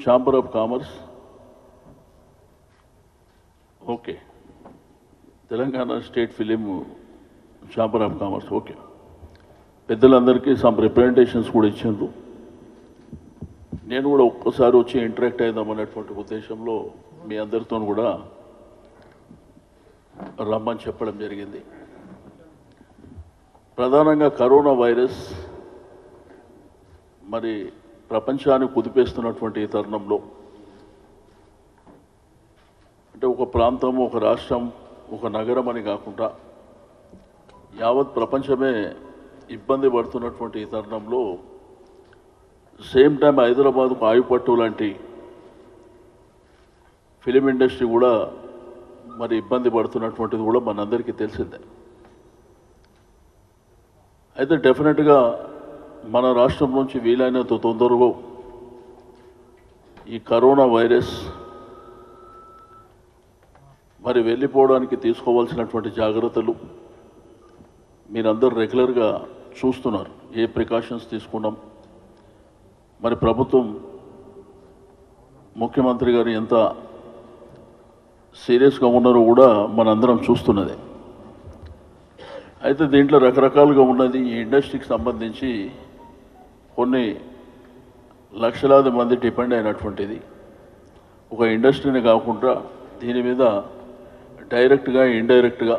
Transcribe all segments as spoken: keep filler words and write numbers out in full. Chamber of Commerce. Okay. Telangana State Film Chamber of Commerce. Okay. Peddalandariki some representations kuda ichcharu. Nenu kuda okkasari vachi interact ayyadam anatuvanti udeshamlo mee andartonu kuda రమ్మని చెప్పడం జరిగింది. ప్రధానంగా corona virus మరి ప్రపంచాన్ని కుదిపేస్తున్నటువంటి ఈ తరుణంలో అంటే ఒక ప్రాంతం, ఒక రాష్ట్రం, ఒక నగరం అని కాకుండా యావత్ ప్రపంచమే ఇబ్బంది పడుతున్నటువంటి ఈ తరుణంలో సేమ్ టైం హైదరాబాద్కు ఆయుపట్టు లాంటి ఫిలిం ఇండస్ట్రీ కూడా మరి ఇబ్బంది పడుతున్నటువంటిది కూడా మనందరికీ తెలిసిందే. అయితే డెఫినెట్గా మన రాష్ట్రం నుంచి వీలైనంత తొందరగా ఈ కరోనా వైరస్ మరి వెళ్ళిపోవడానికి తీసుకోవాల్సినటువంటి జాగ్రత్తలు మీరందరూ రెగ్యులర్గా చూస్తున్నారు. ఏ ప్రికాషన్స్ తీసుకున్నాం, మరి ప్రభుత్వం ముఖ్యమంత్రి గారు ఎంత సీరియస్గా ఉన్నారో కూడా మనందరం చూస్తున్నదే. అయితే దీంట్లో రకరకాలుగా ఉన్నది. ఈ ఇండస్ట్రీకి సంబంధించి కొన్ని లక్షలాది మంది డిపెండ్ అయినటువంటిది. ఒక ఇండస్ట్రీని కాకుండా దీని మీద డైరెక్ట్గా ఇండైరెక్ట్గా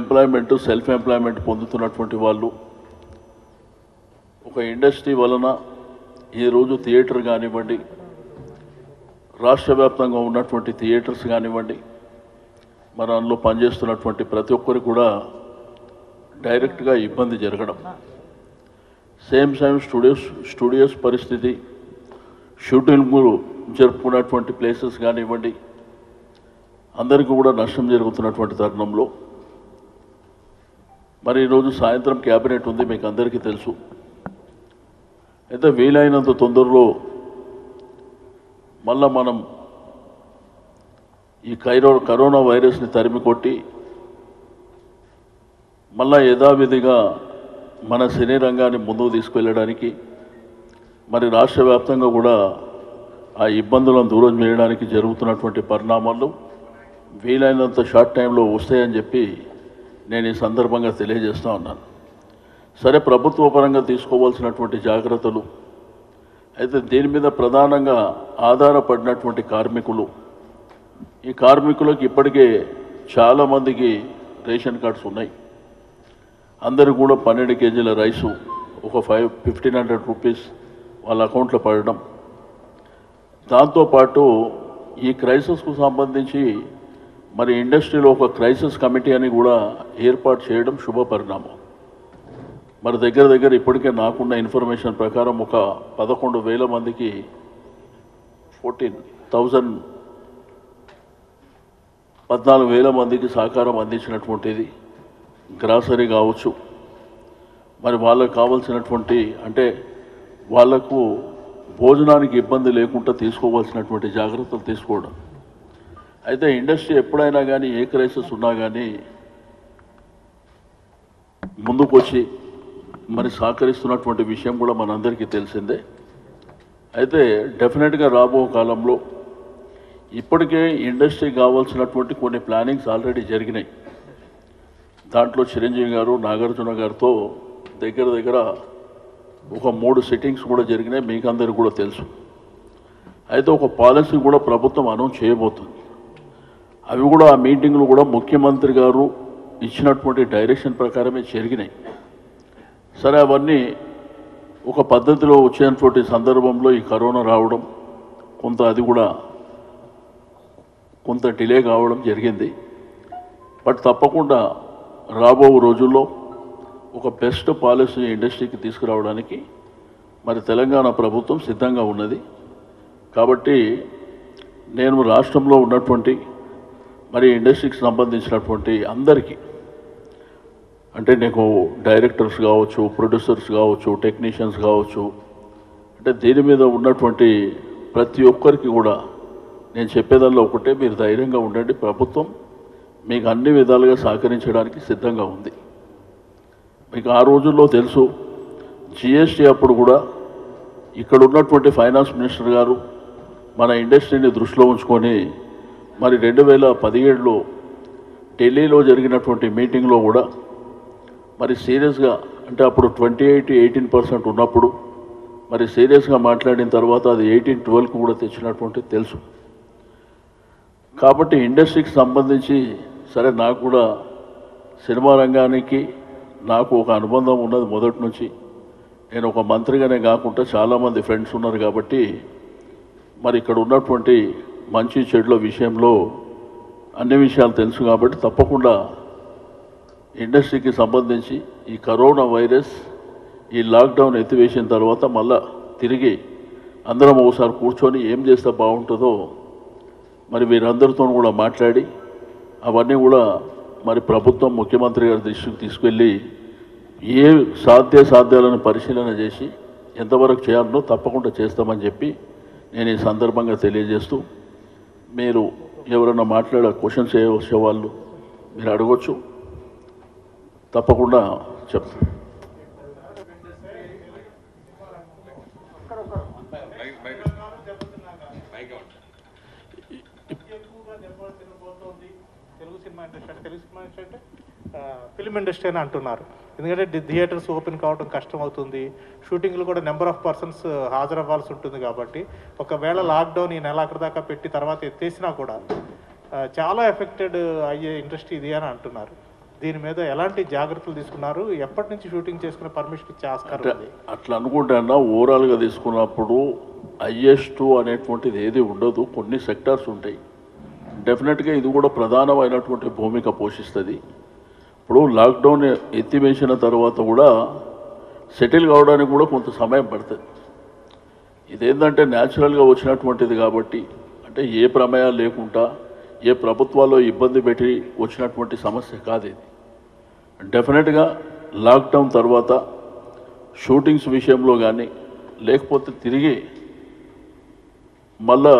ఎంప్లాయ్మెంట్, సెల్ఫ్ ఎంప్లాయ్మెంట్ పొందుతున్నటువంటి వాళ్ళు, ఒక ఇండస్ట్రీ వలన ఈరోజు థియేటర్ కానివ్వండి, రాష్ట్ర వ్యాప్తంగా ఉన్నటువంటి థియేటర్స్ కానివ్వండి, మరి అందులో పనిచేస్తున్నటువంటి ప్రతి ఒక్కరు కూడా డైరెక్ట్గా ఇబ్బంది జరగడం. సేమ్ సేమ్ స్టూడియోస్ స్టూడియోస్ పరిస్థితి, షూటింగ్ జరుపుకున్నటువంటి ప్లేసెస్ కానివ్వండి, అందరికీ కూడా నష్టం జరుగుతున్నటువంటి తరుణంలో మరి ఈరోజు సాయంత్రం క్యాబినెట్ ఉంది, మీకు అందరికీ తెలుసు. అయితే వీలైనంత తొందరలో మళ్ళా మనం ఈ కైరో కరోనా వైరస్ని తరిమి కొట్టి మళ్ళా యథావిధిగా మన సినీ రంగాన్ని ముందుకు తీసుకువెళ్ళడానికి మరి రాష్ట్ర వ్యాప్తంగా కూడా ఆ ఇబ్బందులను దూరం చేయడానికి జరుగుతున్నటువంటి పరిణామాలు వీలైనంత షార్ట్ టైంలో వస్తాయని చెప్పి నేను ఈ సందర్భంగా తెలియజేస్తూ ఉన్నాను. సరే, ప్రభుత్వ పరంగా తీసుకోవాల్సినటువంటి జాగ్రత్తలు. అయితే దీని మీద ప్రధానంగా ఆధారపడినటువంటి కార్మికులు, ఈ కార్మికులకు ఇప్పటికే చాలామందికి రేషన్ కార్డ్స్ ఉన్నాయి. అందరూ కూడా పన్నెండు కేజీల రైసు ఒక ఫైవ్ ఫిఫ్టీన్ హండ్రెడ్ రూపీస్ వాళ్ళ అకౌంట్లో పడడం, దాంతోపాటు ఈ క్రైసిస్కు సంబంధించి మరి ఇండస్ట్రీలో ఒక క్రైసిస్ కమిటీ అని కూడా ఏర్పాటు చేయడం శుభ పరిణామం. మరి దగ్గర దగ్గర ఇప్పటికే నాకున్న ఇన్ఫర్మేషన్ ప్రకారం ఒక పదకొండు వేల మందికి ఫోర్టీన్ థౌజండ్ పద్నాలుగు వేల మందికి సహకారం అందించినటువంటిది. గ్రాసరీ కావచ్చు, మరి వాళ్ళకు కావాల్సినటువంటి అంటే వాళ్లకు భోజనానికి ఇబ్బంది లేకుండా తీసుకోవాల్సినటువంటి జాగ్రత్తలు తీసుకోవడం. అయితే ఇండస్ట్రీ ఎప్పుడైనా కానీ ఏ క్రైసిస్ ఉన్నా కానీ ముందుకు వచ్చి మరి సహకరిస్తున్నటువంటి విషయం కూడా మనందరికీ తెలిసిందే. అయితే డెఫినెట్గా రాబో కాలంలో ఇప్పటికే ఇండస్ట్రీ కావాల్సినటువంటి కొన్ని ప్లానింగ్స్ ఆల్రెడీ జరిగినాయి. దాంట్లో చిరంజీవి గారు, నాగార్జున గారితో దగ్గర దగ్గర ఒక మూడు సిట్టింగ్స్ కూడా జరిగినాయి, మీకు అందరికీ కూడా తెలుసు. అయితే ఒక పాలసీ కూడా ప్రభుత్వం అనౌన్స్ చేయబోతుంది. అవి కూడా ఆ మీటింగ్లు కూడా ముఖ్యమంత్రి గారు ఇచ్చినటువంటి డైరెక్షన్ ప్రకారమే జరిగినాయి. సరే, అవన్నీ ఒక పద్ధతిలో వచ్చేటువంటి సందర్భంలో ఈ కరోనా రావడం, కొంత అది కూడా కొంత డిలే కావడం జరిగింది. బట్ తప్పకుండా రాబో రోజుల్లో ఒక బెస్ట్ పాలసీ ఇండస్ట్రీకి తీసుకురావడానికి మరి తెలంగాణ ప్రభుత్వం సిద్ధంగా ఉన్నది. కాబట్టి నేను రాష్ట్రంలో ఉన్నటువంటి మరి ఇండస్ట్రీకి సంబంధించినటువంటి అందరికీ, అంటే నీకు డైరెక్టర్స్ కావచ్చు, ప్రొడ్యూసర్స్ కావచ్చు, టెక్నీషియన్స్ కావచ్చు, అంటే దీని మీద ఉన్నటువంటి ప్రతి ఒక్కరికి కూడా నేను చెప్పేదానిలో ఒకటే, మీరు ధైర్యంగా ఉండండి. ప్రభుత్వం మీకు అన్ని విధాలుగా సహకరించడానికి సిద్ధంగా ఉంది. మీకు ఆ రోజుల్లో తెలుసు, జిఎస్టీ అప్పుడు కూడా ఇక్కడ ఉన్నటువంటి ఫైనాన్స్ మినిస్టర్ గారు మన ఇండస్ట్రీని దృష్టిలో ఉంచుకొని మరి రెండు వేల పదిహేడులో ఢిల్లీలో జరిగినటువంటి మీటింగ్లో కూడా మరి సీరియస్గా అంటే అప్పుడు ట్వంటీ ఎయిట్ ఎయిటీన్ పర్సెంట్ ఉన్నప్పుడు మరి సీరియస్గా మాట్లాడిన తర్వాత అది ఎయిటీన్ ట్వెల్వ్కి కూడా తెచ్చినటువంటి తెలుసు. కాబట్టి ఇండస్ట్రీకి సంబంధించి సరే నాకు కూడా సినిమా రంగానికి నాకు ఒక అనుబంధం ఉన్నది మొదటి నుంచి. నేను ఒక మంత్రిగానే కాకుండా చాలామంది ఫ్రెండ్స్ ఉన్నారు కాబట్టి మరి ఇక్కడ ఉన్నటువంటి మంచి చెడుల విషయంలో అన్ని విషయాలు తెలుసు. కాబట్టి తప్పకుండా ఇండస్ట్రీకి సంబంధించి ఈ కరోనా వైరస్ ఈ లాక్డౌన్ ఎత్తివేసిన తర్వాత మళ్ళా తిరిగి అందరం ఒకసారి కూర్చొని ఏం చేస్తే బాగుంటుందో మరి వీరందరితో కూడా మాట్లాడి అవన్నీ కూడా మరి ప్రభుత్వం ముఖ్యమంత్రి గారి దృష్టికి తీసుకెళ్ళి ఏ సాధ్య సాధ్యాలను పరిశీలన చేసి ఎంతవరకు చేయాలనో తప్పకుండా చేస్తామని చెప్పి నేను ఈ సందర్భంగా తెలియజేస్తూ, మీరు ఎవరైనా మాట్లాడే క్వశ్చన్స్ ఏ వచ్చే వాళ్ళు మీరు అడగవచ్చు, తప్పకుండా చెప్తాను. ఫిలిం ఇండస్ట్రీ అని అంటున్నారు, ఎందుకంటే థియేటర్స్ ఓపెన్ కావడం కష్టం అవుతుంది, షూటింగ్లు కూడా నెంబర్ ఆఫ్ పర్సన్స్ హాజరవ్వాల్సి ఉంటుంది. కాబట్టి ఒకవేళ లాక్డౌన్ ఈ నెలాఖరు దాకా పెట్టి తర్వాత ఎత్తేసినా కూడా చాలా ఎఫెక్టెడ్ అయ్యే ఇండస్ట్రీ ఇది అని అంటున్నారు. దీని మీద ఎలాంటి జాగ్రత్తలు తీసుకున్నారు, ఎప్పటి నుంచి షూటింగ్ చేసుకునే పర్మిషన్ ఇచ్చే ఆస్కారం? అట్లా అనుకుంటున్నా ఓవరాల్గా తీసుకున్నప్పుడు హైయెస్ట్ అనేటువంటిది ఏది ఉండదు. కొన్ని సెక్టార్స్ ఉంటాయి, డెఫినెట్గా ఇది కూడా ప్రధానమైనటువంటి భూమిక పోషిస్తుంది. ఇప్పుడు లాక్డౌన్ ఎత్తివేసిన తర్వాత కూడా సెటిల్ కావడానికి కూడా కొంత సమయం పడుతుంది. ఇదేంటంటే న్యాచురల్గా వచ్చినటువంటిది కాబట్టి, అంటే ఏ ప్రమేయాలు లేకుండా ఏ ప్రభుత్వాల్లో ఇబ్బంది పెట్టి వచ్చినటువంటి సమస్య కాదు ఇది. డెఫినెట్గా లాక్డౌన్ తర్వాత షూటింగ్స్ విషయంలో కానీ లేకపోతే తిరిగి మళ్ళా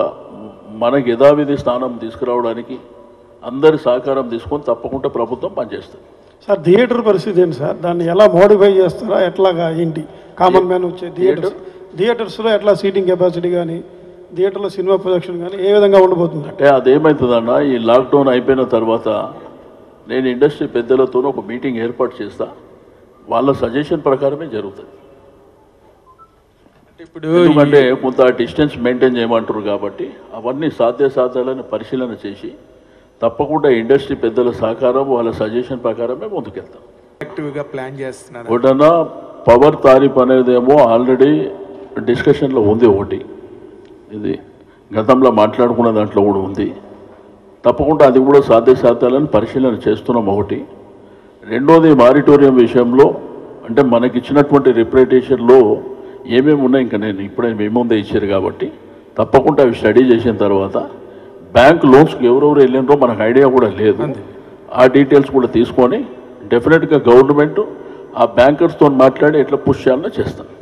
మనకి యథావిధి స్థానం తీసుకురావడానికి అందరి సహకారం తీసుకొని తప్పకుండా ప్రభుత్వం పనిచేస్తుంది. సార్, థియేటర్ పరిస్థితి ఏంటి సార్? దాన్ని ఎలా మోడిఫై చేస్తారా, ఎట్లాగా ఏంటి? కామన్ మ్యాన్ వచ్చే థియేటర్ థియేటర్స్లో ఎట్లా సీటింగ్ కెపాసిటీ కానీ థియేటర్లో సినిమా ప్రొజెక్షన్ కానీ ఏ విధంగా ఉండబోతుంది? అంటే అదేమవుతుందన్న, ఈ లాక్డౌన్ అయిపోయిన తర్వాత నేను ఇండస్ట్రీ పెద్దలతో ఒక మీటింగ్ ఏర్పాటు చేస్తా, వాళ్ళ సజెషన్ ప్రకారమే జరుగుతుంది. ఇప్పుడు ఎందుకంటే కొంత డిస్టెన్స్ మెయింటైన్ చేయమంటారు కాబట్టి అవన్నీ సాధ్య సాధ్యాలను పరిశీలన చేసి తప్పకుండా ఇండస్ట్రీ పెద్దల సహకారం వాళ్ళ సజెషన్ ప్రకారమే ముందుకెళ్తాం. యాక్టివ్గా ప్లాన్ చేస్తున్నాను. ఒకటన్నా పవర్ తారీఫ్ అనేదేమో ఆల్రెడీ డిస్కషన్లో ఉంది, ఒకటి ఇది గతంలో మాట్లాడుకున్న దాంట్లో కూడా ఉంది. తప్పకుండా అది కూడా సాధ్య సాధ్యాలను పరిశీలన చేస్తున్నాం ఒకటి. రెండోది మారిటోరియం విషయంలో అంటే మనకి ఇచ్చినటువంటి రిప్రజెంటేషన్లో ఏమేమి ఉన్నాయి, ఇంకా నేను ఇప్పుడే మేముందే ఇచ్చారు కాబట్టి తప్పకుండా అవి స్టడీ చేసిన తర్వాత బ్యాంక్ లోన్స్కి ఎవరెవరు వెళ్ళినో మనకు ఐడియా కూడా లేదు, ఆ డీటెయిల్స్ కూడా తీసుకొని డెఫినెట్గా గవర్నమెంట్ ఆ బ్యాంకర్స్తో మాట్లాడి ఎట్లా పుష్ చేయాలో చేస్తాను.